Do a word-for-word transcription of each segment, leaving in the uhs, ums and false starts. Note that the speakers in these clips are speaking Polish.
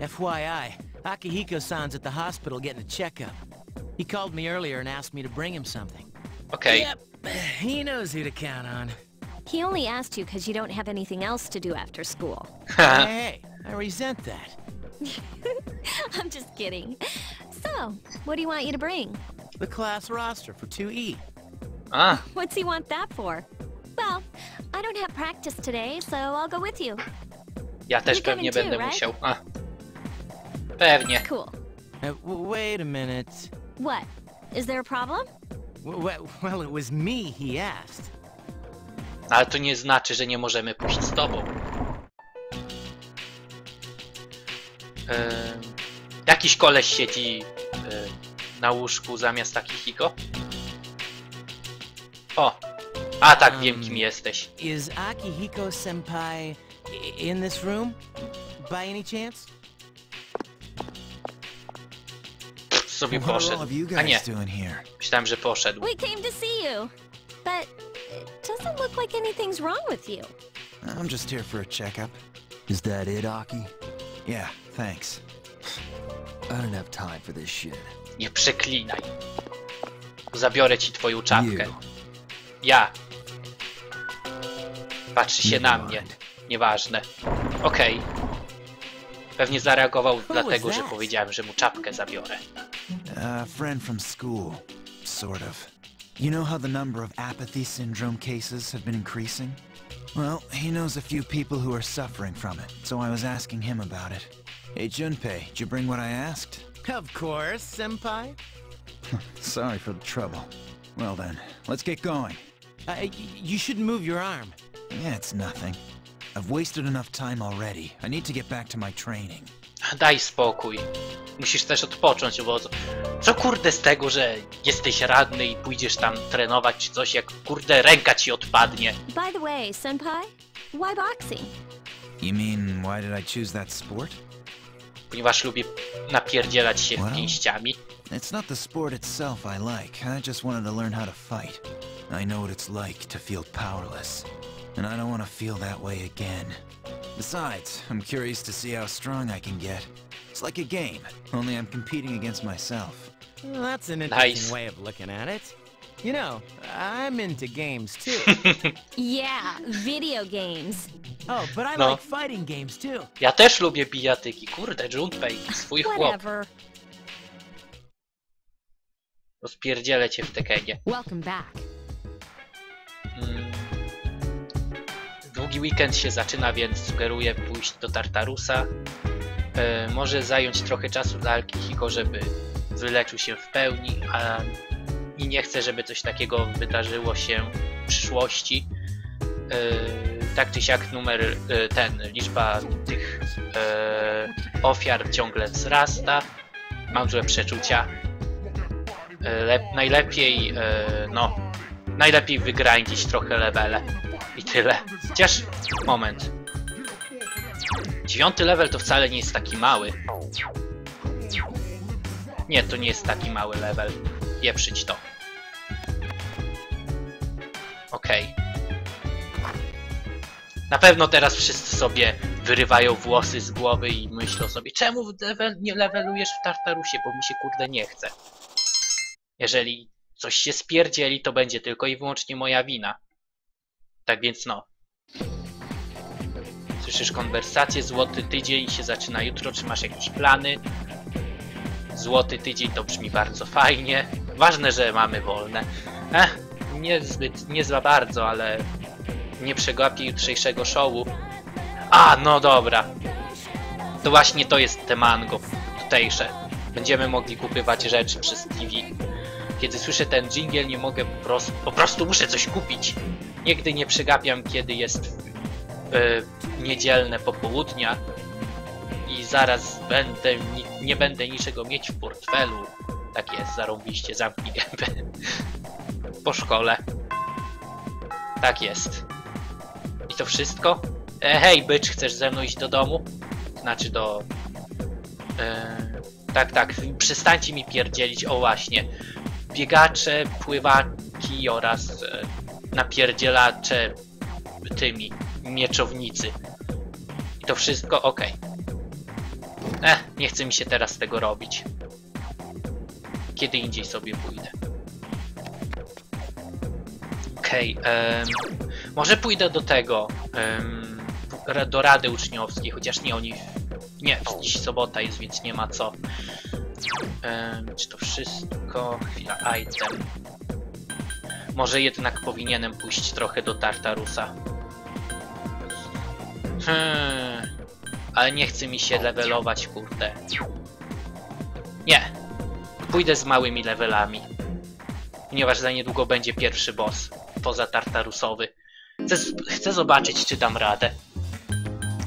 F Y I, Akihiko-san's at the hospital getting a checkup. He called me earlier and asked me to bring him something. Okay. Yep, he knows who to count on. He only asked you because you don't have anything else to do after school. Hey, I resent that. I'm just kidding. So, what do you want you to bring? The class roster for two E. Ah. What's he want that for? Well, I don't have practice today, so I'll go with you. Ja też pewnie będę musiał. A. Pewnie. Cool. Uh, wait a minute. What? Is there a problem? Well, it was me he asked. Ale to nie znaczy, że nie możemy pójść z tobą. E, jakiś koleś siedzi e, na łóżku zamiast Akihiko. O, a tak um, wiem kim jesteś. Is Akihiko senpai in this room? By any chance? Sobie poszedł. A nie. Myślałem, że poszedł. We came to see you, but it doesn't look like anything's wrong with you. I'm just here for a checkup. Is that it, Aki? Yeah, thanks. I don't have time for this shit. Nie przeklinaj. Zabiorę ci twoją czapkę. Ja. Patrzy się na mnie. Nieważne. Okej. Okay. Pewnie zareagował dlatego, że powiedziałem, że mu czapkę zabiorę. A friend from school, sort of. You know how the number of apathy syndrome cases have been increasing? Well, he knows a few people who are suffering from it, so I was asking him about it. Hey Junpei, did you bring what I asked? Of course, senpai. Sorry for the trouble. Well then, let's get going. Uh, you should move your arm. Yeah, it's nothing. I've wasted enough time already. I need to get back to my training. Daj spokój. Musisz też odpocząć, bo co kurde z tego, że jesteś radny i pójdziesz tam trenować czy coś, jak kurde ręka ci odpadnie. By the way, senpai, why boxing? You mean why did I choose that sport? Ponieważ lubię napierdzielać się well, pięściami. It's not the sport itself I like. I just wanted to learn how to fight. I know what it's like to feel powerless. And I don't want to feel that way again. Besides, I'm curious to see how strong I can get. It's like a game, only I'm competing against myself. Well, that's an interesting nice. way of looking at it. You know, I'm into games too. Yeah, video games. Oh, but I no. like fighting games too. Ja też lubię bijatyki, kurde, Junpei, swój chłop. Rozpierdzielę cię w Tekenie. Welcome back. Mm. Długi weekend się zaczyna, więc sugeruję pójść do Tartarusa. E, może zająć trochę czasu dla Akihiko, żeby wyleczył się w pełni, a i nie chcę, żeby coś takiego wydarzyło się w przyszłości. E, tak czy siak numer e, ten, liczba tych e, ofiar ciągle wzrasta. Mam złe przeczucia. E, lep, najlepiej, e, no, najlepiej wygrindzić trochę levele. I tyle. Chociaż... moment. Dziewiąty level to wcale nie jest taki mały. Nie, to nie jest taki mały level. Pieprzyć to. Okej. Na pewno teraz wszyscy sobie wyrywają włosy z głowy i myślą sobie, czemu level, nie levelujesz w Tartarusie, bo mi się kurde nie chce. Jeżeli coś się spierdzieli, to będzie tylko i wyłącznie moja wina. Tak więc no. Słyszysz konwersację, złoty tydzień się zaczyna jutro, czy masz jakieś plany? Złoty tydzień to brzmi bardzo fajnie. Ważne, że mamy wolne. Ech, nie zbyt, nie za bardzo, ale nie przegapię jutrzejszego showu. A, no dobra. To właśnie to jest te mango tutejsze. Będziemy mogli kupować rzeczy przez T V. Kiedy słyszę ten dżingiel, nie mogę po prostu, po prostu muszę coś kupić. Nigdy nie przegapiam, kiedy jest yy, niedzielne popołudnia i zaraz będę, nie, nie będę niczego mieć w portfelu. Tak jest, zarąbiście, zamknij gębę. Po szkole. Tak jest. I to wszystko? E, hej, bycz, chcesz ze mną iść do domu? Znaczy do... Yy, tak, tak, przestańcie mi pierdzielić, o właśnie. Biegacze, pływaki oraz... Yy, napierdzielacze tymi mieczownicy. I to wszystko okej. Okay. Eh, nie chce mi się teraz tego robić. Kiedy indziej sobie pójdę. Okej, okay, może pójdę do tego, em, do Rady Uczniowskiej, chociaż nie oni... Nie, dziś sobota jest, więc nie ma co. Em, czy to wszystko? Chwila, item. Może jednak powinienem pójść trochę do Tartarusa. Hmm, ale nie chce mi się levelować, kurde. Nie. Pójdę z małymi levelami. Ponieważ za niedługo będzie pierwszy boss. Poza Tartarusowy. Chcę, chcę zobaczyć, czy dam radę.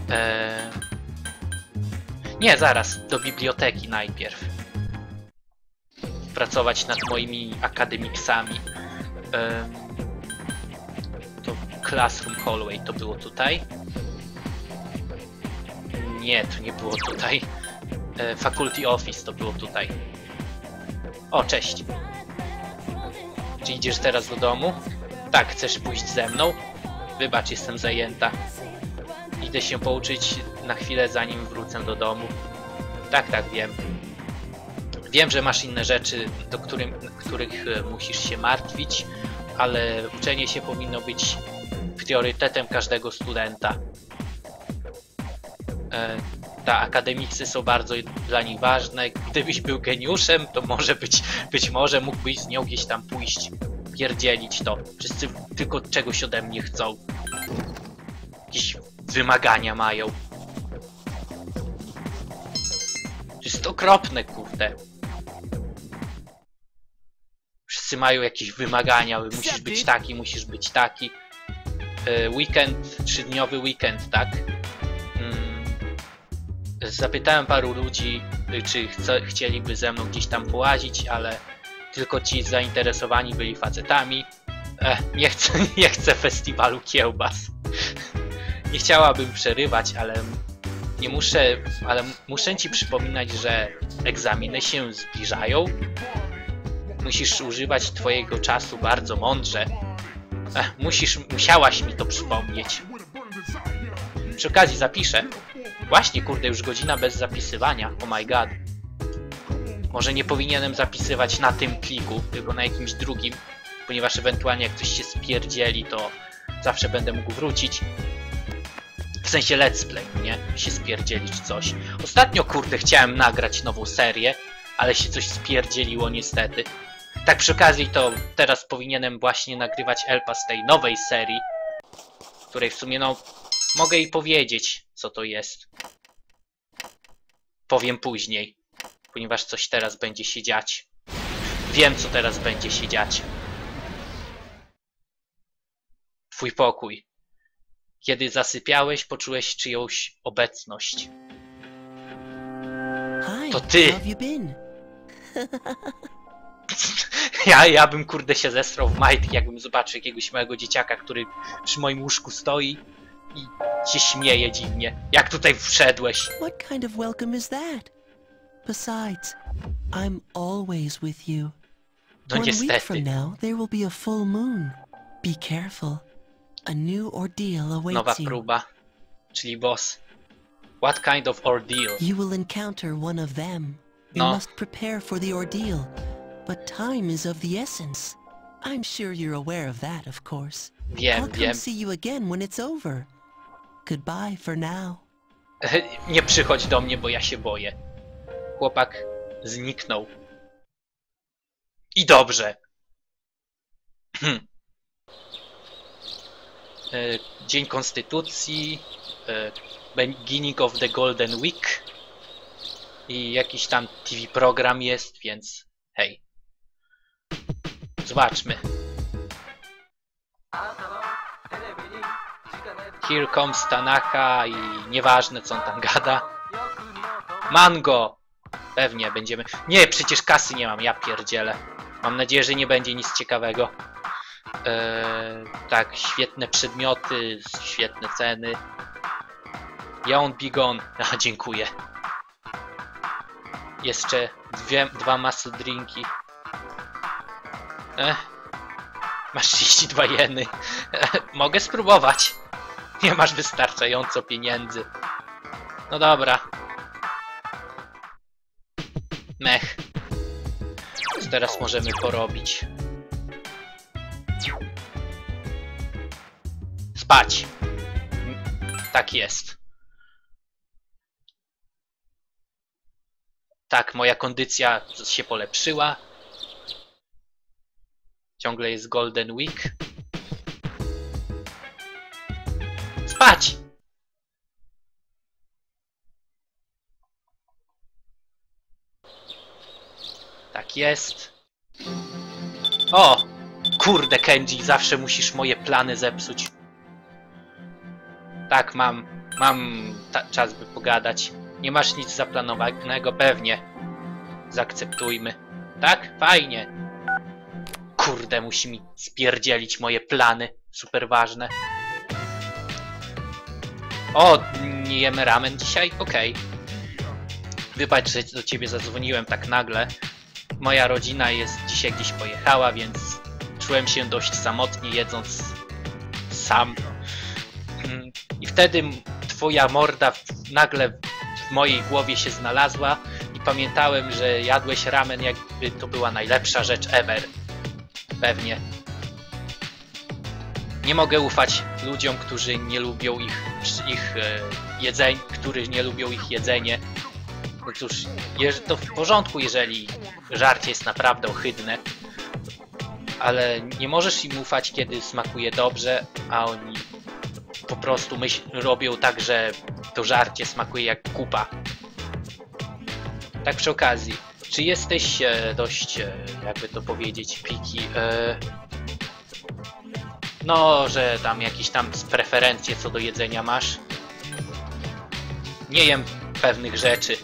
Eee... Nie, zaraz. Do biblioteki najpierw. Pracować nad moimi akademiksami. Eee... To Classroom Hallway to było tutaj. Nie, to nie było tutaj. Eee, Faculty Office to było tutaj. O, cześć. Czy idziesz teraz do domu? Tak, chcesz pójść ze mną? Wybacz, jestem zajęta. Idę się pouczyć na chwilę, zanim wrócę do domu. Tak, tak, wiem. Wiem, że masz inne rzeczy, do którym, których musisz się martwić, ale uczenie się powinno być priorytetem każdego studenta. E Ta, akademicy są bardzo dla nich ważne. Gdybyś był geniuszem, to może być, być może mógłbyś z nią gdzieś tam pójść, pierdzielić to. Wszyscy tylko czegoś ode mnie chcą. Jakieś wymagania mają. To jest okropne, kurde. Wszyscy mają jakieś wymagania, musisz być taki, musisz być taki. Weekend, trzydniowy weekend, tak? Zapytałem paru ludzi, czy chce, chcieliby ze mną gdzieś tam połazić, ale tylko ci zainteresowani byli facetami. Ech, nie chcę, nie chcę festiwalu kiełbas. Nie chciałabym przerywać, ale nie muszę, ale muszę ci przypominać, że egzaminy się zbliżają. Musisz używać twojego czasu bardzo mądrze. Ech, musisz, musiałaś mi to przypomnieć. Przy okazji zapiszę. Właśnie, kurde, już godzina bez zapisywania. Oh my god. Może nie powinienem zapisywać na tym pliku, tylko na jakimś drugim, ponieważ ewentualnie jak coś się spierdzieli, to zawsze będę mógł wrócić. W sensie let's play, nie? Się spierdzieli czy coś. Ostatnio, kurde, chciałem nagrać nową serię, ale się coś spierdzieliło niestety. Tak przy okazji to teraz powinienem właśnie nagrywać Elpa z tej nowej serii, której w sumie no... Mogę jej powiedzieć, co to jest. Powiem później, ponieważ coś teraz będzie się dziać. Wiem, co teraz będzie się dziać. Twój pokój. Kiedy zasypiałeś, poczułeś czyjąś obecność. To ty! Ja, ja bym, kurde, się zesrał w majtki, jakbym zobaczył jakiegoś małego dzieciaka, który przy moim łóżku stoi. I się śmieje dziwnie. Jak tutaj wszedłeś? What kind of welcome is that? Besides, I'm always with you. No niestety. One week from now there will be a full moon. Be careful. A new ordeal awaits you. Nowa próba, czyli boss. What kind of ordeal? You will encounter one of them. You no. must prepare for the ordeal, but time is of the essence. I'm sure you're aware of that, of course. Wiem, I'll come wiem. see you again when it's over. Goodbye for now. Nie przychodź do mnie, bo ja się boję. Chłopak zniknął. I dobrze. Dzień Konstytucji, beginning of the Golden Week i jakiś tam T V program jest, więc hej. Zobaczmy. Here comes Tanaka i nieważne, co on tam gada. Mango! Pewnie będziemy... Nie, przecież kasy nie mam, ja pierdzielę. Mam nadzieję, że nie będzie nic ciekawego. Eee, tak, świetne przedmioty, świetne ceny. Yawn Bigon. A, dziękuję. Jeszcze dwie, dwa masy drinki. Ech. Masz trzydzieści dwa jeny. Mogę spróbować. Nie masz wystarczająco pieniędzy. No dobra. Mech. Co teraz możemy porobić? Spać. Tak jest. Tak, moja kondycja się polepszyła. Ciągle jest Golden Week. Spać! Tak jest. O! Kurde, Kenji, zawsze musisz moje plany zepsuć. Tak, mam, mam czas, by pogadać. Nie masz nic zaplanowanego, pewnie. Zaakceptujmy. Tak? Fajnie. Kurde, musi mi spierdzielić moje plany. Super ważne. O, nie jemy ramen dzisiaj? Okej. Wybacz, że do ciebie zadzwoniłem tak nagle. Moja rodzina jest dzisiaj gdzieś pojechała, więc czułem się dość samotnie, jedząc sam. I wtedy twoja morda nagle w mojej głowie się znalazła i pamiętałem, że jadłeś ramen, jakby to była najlepsza rzecz ever. Pewnie. Nie mogę ufać ludziom, którzy nie lubią ich, ich jedzenie, których nie lubią ich jedzenie. No cóż, to w porządku, jeżeli żarcie jest naprawdę ohydne, ale nie możesz im ufać, kiedy smakuje dobrze, a oni po prostu myśl, robią tak, że to żarcie smakuje jak kupa. Tak przy okazji, czy jesteś e, dość, e, jakby to powiedzieć, piki, e, no, że tam jakieś tam preferencje co do jedzenia masz? Nie jem pewnych rzeczy.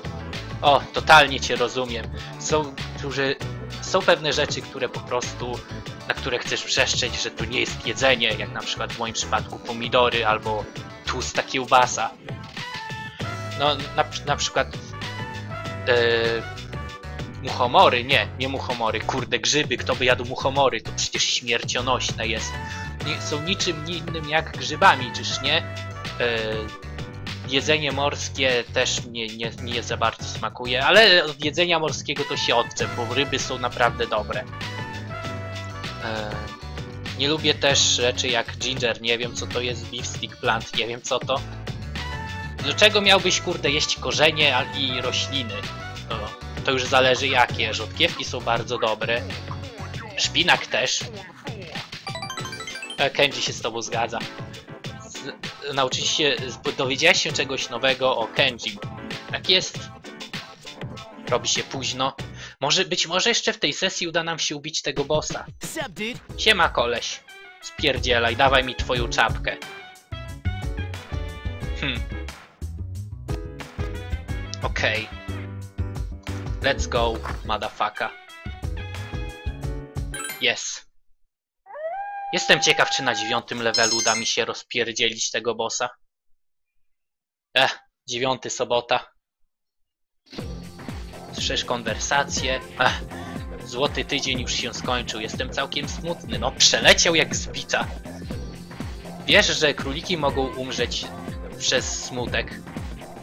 O, totalnie cię rozumiem. Są, którzy, są pewne rzeczy, które po prostu, na które chcesz wrzeszczeć, że to nie jest jedzenie, jak na przykład w moim przypadku pomidory albo tłusta kiełbasa. No, na, na przykład e, muchomory, nie, nie muchomory, kurde, grzyby, kto by jadł muchomory, to przecież śmiercionośne jest. Nie, są niczym innym jak grzybami, czyż nie? E, Jedzenie morskie też mnie nie, nie za bardzo smakuje, ale od jedzenia morskiego to się odczep, bo ryby są naprawdę dobre. Eee, nie lubię też rzeczy jak ginger, nie wiem co to jest, beef stick plant, nie wiem co to. Dlaczego miałbyś, kurde, jeść korzenie i rośliny? No, to już zależy jakie, rzodkiewki są bardzo dobre, szpinak też. Eee, Kenji się z tobą zgadza. Nauczyć się, dowiedziałeś się czegoś nowego o Kenji. Tak jest. Robi się późno. Może, być może jeszcze w tej sesji uda nam się ubić tego bossa. Siema, koleś. Spierdzielaj, dawaj mi twoją czapkę. Hmm. Okej. Okay. Let's go, motherfucker. Yes. Jestem ciekaw, czy na dziewiątym levelu uda mi się rozpierdzielić tego bossa. Ech, dziewiąty sobota. Słyszysz konwersacje. Ech, złoty tydzień już się skończył. Jestem całkiem smutny. No, przeleciał jak zbita. Wiesz, że króliki mogą umrzeć przez smutek.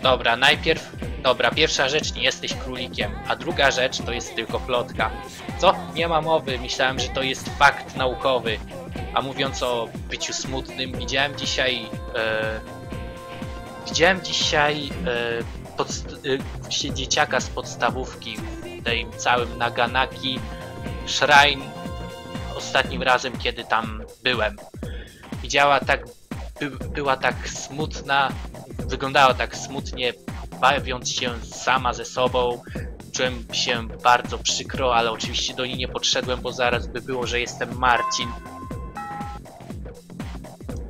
Dobra, najpierw... Dobra, pierwsza rzecz, nie jesteś królikiem, a druga rzecz to jest tylko plotka. Co? Nie ma mowy, myślałem, że to jest fakt naukowy. A mówiąc o byciu smutnym, widziałem dzisiaj... E, widziałem dzisiaj e, pod, e, dzieciaka z podstawówki w tej całym Naganaki Shrine ostatnim razem, kiedy tam byłem. Widziała tak... By, była tak smutna, wyglądała tak smutnie, bawiąc się sama ze sobą. Czułem się bardzo przykro, ale oczywiście do niej nie podszedłem, bo zaraz by było, że jestem Marcin.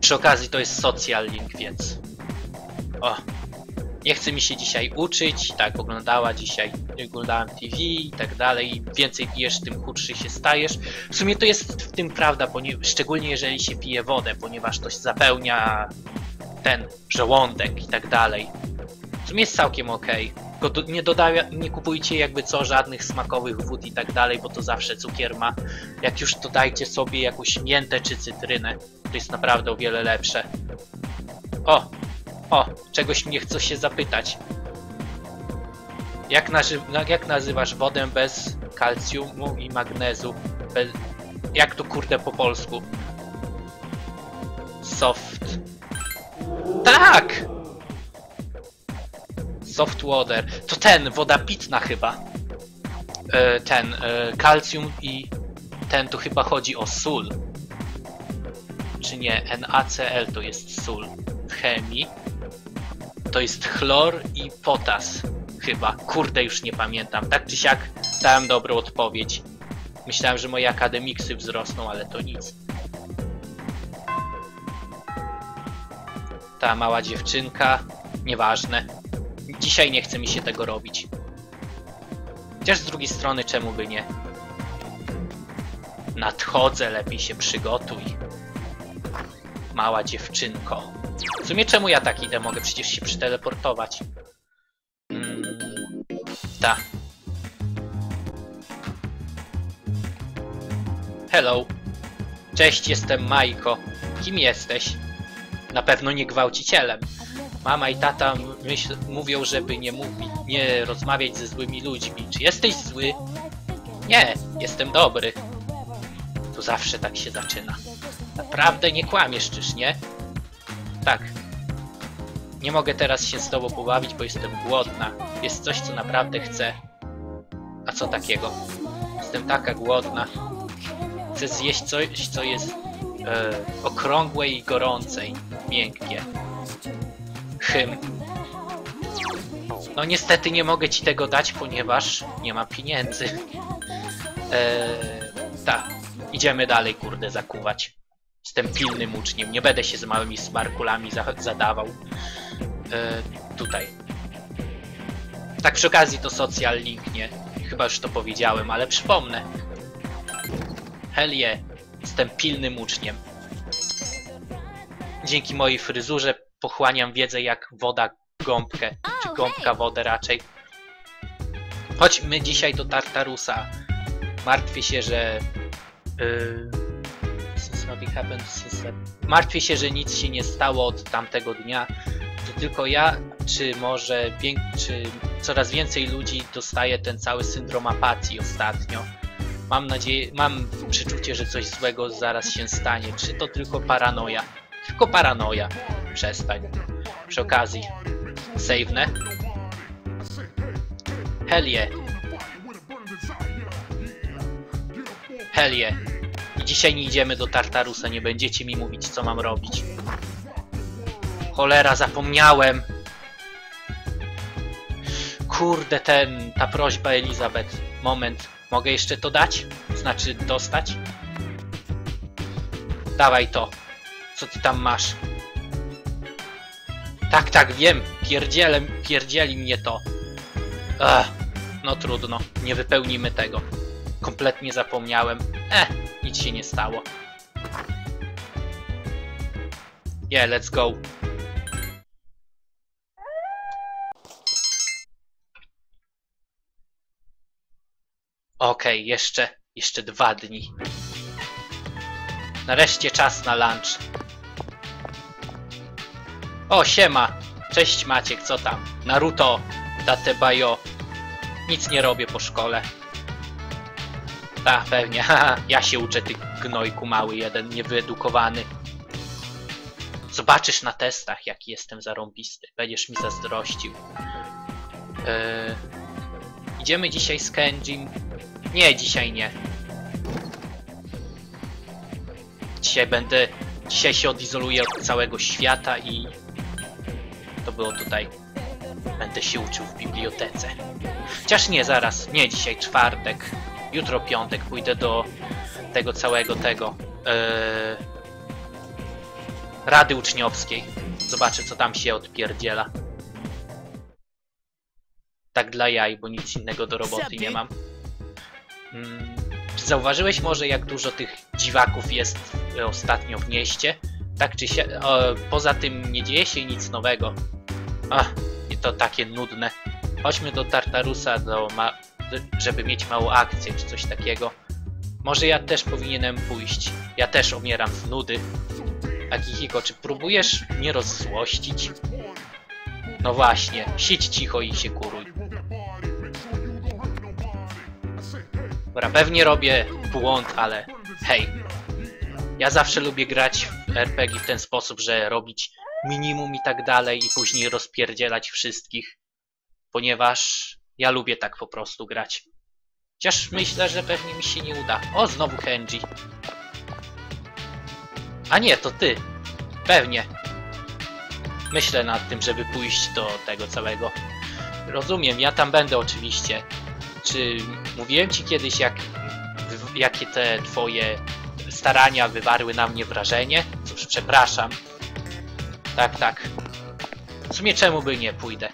Przy okazji to jest social link, więc... O, nie chce mi się dzisiaj uczyć, tak, oglądała dzisiaj, oglądałem T V i tak dalej. Im więcej pijesz, tym chudszy się stajesz. W sumie to jest w tym prawda, szczególnie jeżeli się pije wodę, ponieważ to się zapełnia ten żołądek i tak dalej. W sumie jest całkiem okej. Tylko nie, nie kupujcie jakby co żadnych smakowych wód i tak dalej, bo to zawsze cukier ma. Jak już to dajcie sobie jakąś miętę czy cytrynę, to jest naprawdę o wiele lepsze. O! O! Czegoś mnie chce się zapytać. Jak, jak nazywasz wodę bez kalcjumu i magnezu? Bez, jak to kurde po polsku? Soft. Tak! Soft water. To ten, woda pitna chyba. E, ten, e, kalcjum i ten, to chyba chodzi o sól. Czy nie? NaCl to jest sól w chemii. To jest chlor i potas. Chyba. Kurde, już nie pamiętam. Tak czy siak dałem dobrą odpowiedź. Myślałem, że moje akademiksy wzrosną, ale to nic. Ta mała dziewczynka. Nieważne. Dzisiaj nie chce mi się tego robić. Chociaż z drugiej strony, czemu by nie? Nadchodzę, lepiej się przygotuj. Mała dziewczynko. W sumie czemu ja tak idę? Mogę przecież się przeteleportować. Mm, ta. Hello. Cześć, jestem Majko. Kim jesteś? Na pewno nie gwałcicielem. Mama i tata myśl, mówią, żeby nie, mówi, nie rozmawiać ze złymi ludźmi. Czy jesteś zły? Nie, jestem dobry. To zawsze tak się zaczyna. Naprawdę nie kłamiesz, czyż nie? Tak. Nie mogę teraz się z tobą pobawić, bo jestem głodna. Jest coś, co naprawdę chcę. A co takiego? Jestem taka głodna. Chcę zjeść coś, co jest e, okrągłe i gorące i miękkie. Hym. No niestety nie mogę ci tego dać, ponieważ nie ma pieniędzy. E, tak. Idziemy dalej, kurde, zakuwać. Jestem pilnym uczniem, nie będę się z małymi smarkulami za zadawał. Yy, tutaj. Tak przy okazji to social link, nie? Chyba już to powiedziałem, ale przypomnę. Hell yeah. Jestem pilnym uczniem. Dzięki mojej fryzurze pochłaniam wiedzę jak woda gąbkę. Czy gąbka wodę raczej. Chodźmy dzisiaj do Tartarusa. Martwię się, że... Yy... Martwię się, że nic się nie stało od tamtego dnia. To tylko ja, czy może czy coraz więcej ludzi dostaje ten cały syndrom apatii ostatnio. Mam nadzieję, mam przeczucie, że coś złego zaraz się stanie. Czy to tylko paranoja? Tylko paranoja. Przestań. Przy okazji. Save'nę. Hell yeah. Hell yeah. Dzisiaj nie idziemy do Tartarusa, nie będziecie mi mówić, co mam robić. Cholera, zapomniałem! Kurde, ten, ta prośba Elizabeth. Moment, mogę jeszcze to dać? Znaczy, dostać? Dawaj to. Co ty tam masz? Tak, tak, wiem. Pierdzielę, pierdzieli mnie to. Ech, no trudno, nie wypełnimy tego. Kompletnie zapomniałem. Eh, nic się nie stało. Yeah, let's go. Okej, jeszcze, jeszcze dwa dni. Nareszcie czas na lunch. O, siema. Cześć Maciek, co tam? Naruto, datebayo. Nic nie robię po szkole. Ta, pewnie. Ja się uczę, ty gnojku mały jeden, niewyedukowany. Zobaczysz na testach, jaki jestem zarąbisty. Będziesz mi zazdrościł. Yy... Idziemy dzisiaj z Kenjim? Nie, dzisiaj nie. Dzisiaj będę... Dzisiaj się odizoluję od całego świata i... To było tutaj. Będę się uczył w bibliotece. Chociaż nie, zaraz. Nie, dzisiaj czwartek. Jutro piątek, pójdę do tego całego tego yy, Rady Uczniowskiej. Zobaczę, co tam się odpierdziela. Tak dla jaj, bo nic innego do roboty nie mam. Hmm, czy zauważyłeś może, jak dużo tych dziwaków jest ostatnio w mieście? Tak czy się... O, poza tym nie dzieje się nic nowego. Ach, i to takie nudne. Chodźmy do Tartarusa, do... Ma żeby mieć małą akcję, czy coś takiego. Może ja też powinienem pójść. Ja też umieram z nudy. Akihiko, czy próbujesz mnie rozzłościć? No właśnie, siedź cicho i się kuruj. Dobra, pewnie robię błąd, ale hej. Ja zawsze lubię grać w er pe gie w ten sposób, że robić minimum i tak dalej i później rozpierdzielać wszystkich. Ponieważ ja lubię tak po prostu grać. Chociaż myślę, że pewnie mi się nie uda. O, znowu Kenji. A nie, to ty. Pewnie. Myślę nad tym, żeby pójść do tego całego. Rozumiem, ja tam będę oczywiście. Czy mówiłem ci kiedyś, jak, jakie te twoje starania wywarły na mnie wrażenie? Cóż, przepraszam. Tak, tak. W sumie czemu by nie pójdę?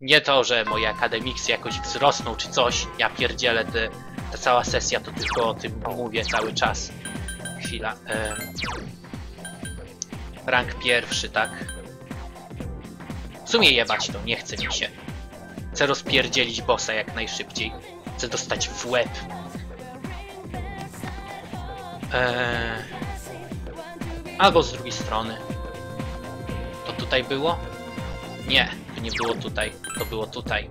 Nie to, że moje akademiksy jakoś wzrosną czy coś. Ja pierdzielę, te, ta cała sesja to tylko o tym mówię cały czas. Chwila. Ehm. Rank pierwszy, tak? W sumie jebać to, nie chce mi się. Chcę rozpierdzielić bossa jak najszybciej. Chcę dostać w łeb. Eee... Albo z drugiej strony. To tutaj było? Nie, to nie było tutaj. To było tutaj.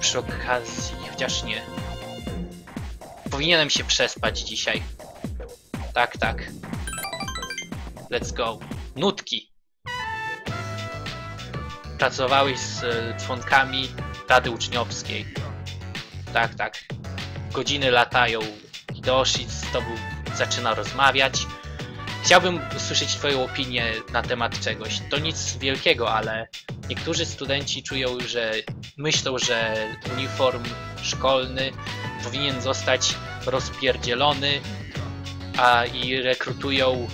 Przy okazji, chociaż nie. Powinienem się przespać dzisiaj. Tak, tak. Let's go. Nutki. Pracowałeś z członkami Rady Uczniowskiej. Tak, tak. Godziny latają. Hidoshi z tobą zaczyna rozmawiać. Chciałbym usłyszeć twoją opinię na temat czegoś. To nic wielkiego, ale niektórzy studenci czują, że myślą, że uniform szkolny powinien zostać rozpierdzielony, a i rekrutują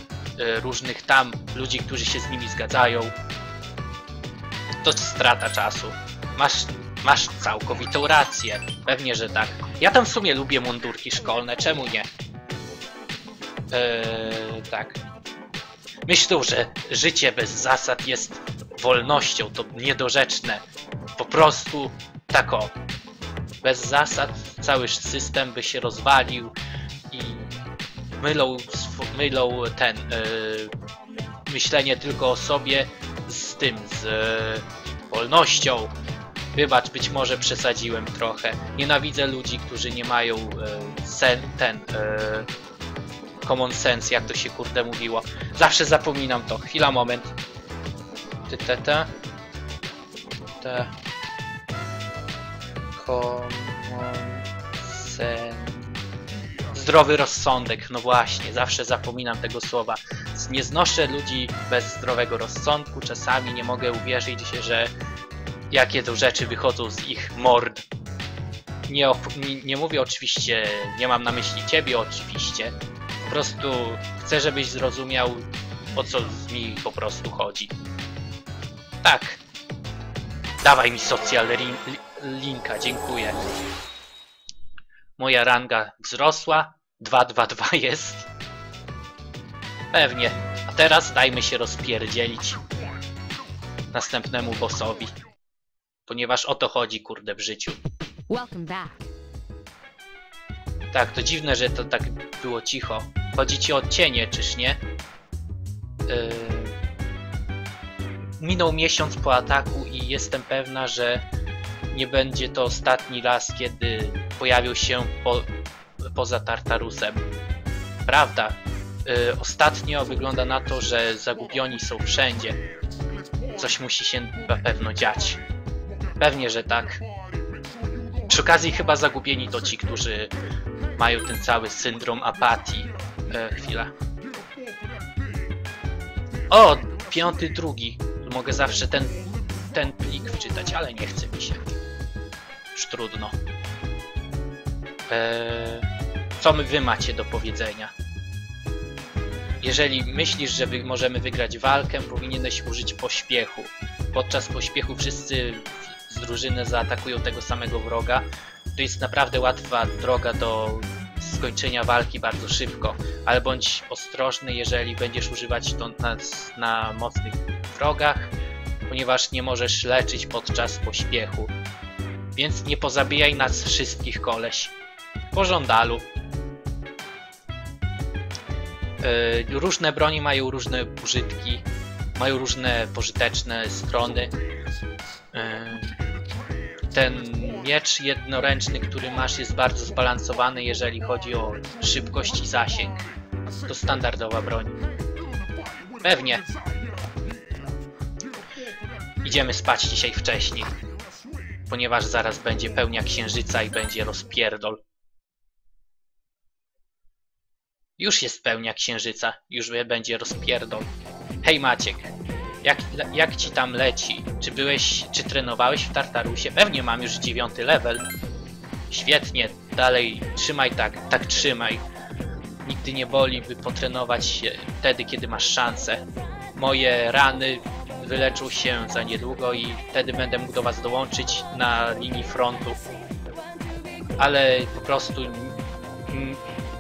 różnych tam ludzi, którzy się z nimi zgadzają. To strata czasu. Masz, masz całkowitą rację. Pewnie, że tak. Ja tam w sumie lubię mundurki szkolne, czemu nie? Eee, tak. Myślą, że życie bez zasad jest wolnością, to niedorzeczne. Po prostu tak o. Bez zasad cały system by się rozwalił i mylą, mylą ten yy, myślenie tylko o sobie z tym, z yy, wolnością. Wybacz, być może przesadziłem trochę. Nienawidzę ludzi, którzy nie mają yy, sen, ten yy, common sense, jak to się kurde mówiło. Zawsze zapominam to. Chwila, moment. Ty, te, te. Te. Sen. Zdrowy rozsądek, no właśnie, zawsze zapominam tego słowa. Nie znoszę ludzi bez zdrowego rozsądku, czasami nie mogę uwierzyć, że jakie to rzeczy wychodzą z ich mord. Nie, nie, nie mówię oczywiście, nie mam na myśli ciebie oczywiście, po prostu chcę, żebyś zrozumiał, o co mi po prostu chodzi. Tak. Dawaj mi socjal ring. Linka, dziękuję. Moja ranga wzrosła. dwa dwa dwa jest. Pewnie. A teraz dajmy się rozpierdzielić następnemu bossowi. Ponieważ o to chodzi, kurde, w życiu. Tak, to dziwne, że to tak było cicho. Chodzi ci o cienie, czyż nie? Yy... Minął miesiąc po ataku i jestem pewna, że nie będzie to ostatni raz, kiedy pojawił się po, poza Tartarusem. Prawda, yy, ostatnio wygląda na to, że zagubieni są wszędzie. Coś musi się na pewno dziać. Pewnie, że tak. Przy okazji chyba zagubieni to ci, którzy mają ten cały syndrom apatii. Yy, chwila. O, piąty drugi. Mogę zawsze ten, ten plik wczytać, ale nie chce mi się. Już trudno. Eee, co wy macie do powiedzenia? Jeżeli myślisz, że wy możemy wygrać walkę, powinieneś użyć pośpiechu. Podczas pośpiechu wszyscy z drużyny zaatakują tego samego wroga. To jest naprawdę łatwa droga do skończenia walki bardzo szybko. Ale bądź ostrożny, jeżeli będziesz używać to na, na mocnych wrogach, ponieważ nie możesz leczyć podczas pośpiechu. Więc nie pozabijaj nas wszystkich, koleś. Po żądalu. Yy, różne broni mają różne użytki. mają różne pożyteczne strony. Ten miecz jednoręczny, który masz, jest bardzo zbalansowany, jeżeli chodzi o szybkość i zasięg. To standardowa broń. Pewnie. Idziemy spać dzisiaj wcześniej, ponieważ zaraz będzie pełnia księżyca i będzie rozpierdol. Już jest pełnia księżyca, już będzie rozpierdol. Hej Maciek, jak, jak ci tam leci? Czy byłeś, czy trenowałeś w Tartarusie? Pewnie mam już dziewiąty level. Świetnie, dalej trzymaj tak, tak trzymaj. Nigdy nie boli, by potrenować się wtedy, kiedy masz szansę. Moje rany wyleczył się za niedługo i wtedy będę mógł do was dołączyć na linii frontu. Ale po prostu...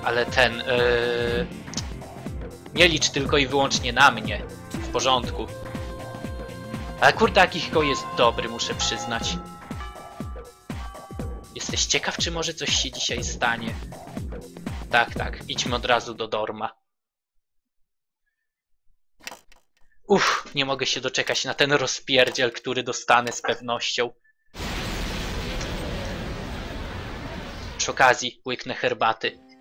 Ale ten... Yy... Nie licz tylko i wyłącznie na mnie. W porządku. Ale kurde, Akihiko jest dobry, muszę przyznać. Jesteś ciekaw, czy może coś się dzisiaj stanie? Tak, tak. Idźmy od razu do dorma. Uff, nie mogę się doczekać na ten rozpierdziel, który dostanę z pewnością. Przy okazji łyknę herbaty.